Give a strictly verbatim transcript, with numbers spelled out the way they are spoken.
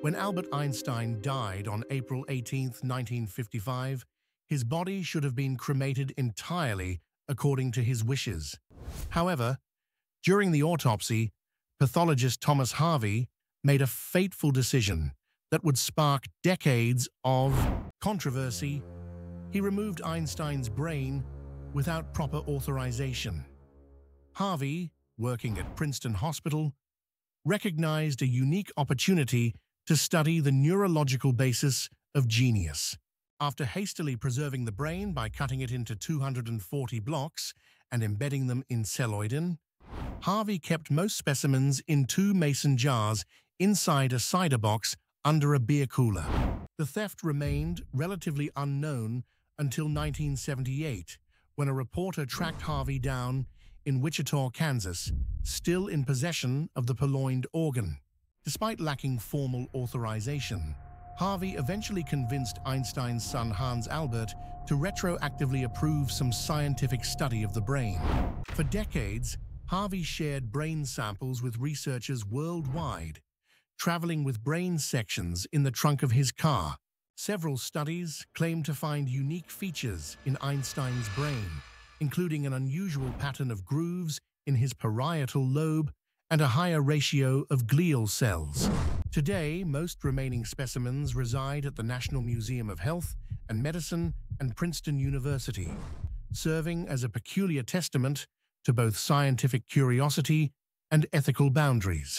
When Albert Einstein died on April eighteenth, nineteen fifty-five, his body should have been cremated entirely according to his wishes. However, during the autopsy, pathologist Thomas Harvey made a fateful decision that would spark decades of controversy. He removed Einstein's brain without proper authorization. Harvey, working at Princeton Hospital, recognized a unique opportunity to study the neurological basis of genius. After hastily preserving the brain by cutting it into two hundred forty blocks and embedding them in celloidin, Harvey kept most specimens in two mason jars inside a cider box under a beer cooler. The theft remained relatively unknown until nineteen seventy-eight, when a reporter tracked Harvey down in Wichita, Kansas, still in possession of the purloined organ. Despite lacking formal authorization, Harvey eventually convinced Einstein's son Hans Albert to retroactively approve some scientific study of the brain. For decades, Harvey shared brain samples with researchers worldwide, traveling with brain sections in the trunk of his car. Several studies claimed to find unique features in Einstein's brain, including an unusual pattern of grooves in his parietal lobe and a higher ratio of glial cells. Today, most remaining specimens reside at the National Museum of Health and Medicine and Princeton University, serving as a peculiar testament to both scientific curiosity and ethical boundaries.